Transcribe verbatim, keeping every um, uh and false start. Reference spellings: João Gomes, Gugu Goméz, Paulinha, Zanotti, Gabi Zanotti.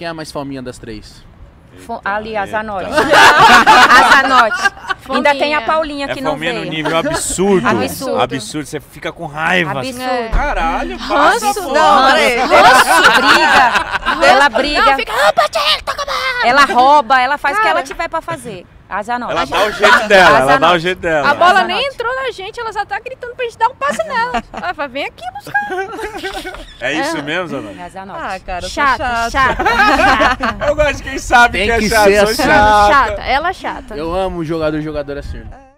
Quem é a mais fominha das três? Eita, ali, a Zanotti. A Zanotti. Ainda tem a Paulinha que é não veio. É fominha no nível absurdo. Absurdo. Absurdo. Você fica com raiva. Absurdo. É. Caralho, passa ranço, não, ranço, briga. Ela briga. Não, fica... Ela rouba, ela faz o que ela tiver pra fazer. A Zanotti. Ela dá o jeito dela, ela dá o jeito dela. A bola nem entrou na gente, ela já tá gritando pra gente dar um passo nela. Ela fala, vem aqui buscar. É isso é. mesmo, Zanotti? É a Zanotti. Ah, cara, chata, chata. chata. Eu gosto de quem sabe tem que é que chata. Tem que ser chata. Chata. Ela é chata. Eu amo jogador e jogadora assim.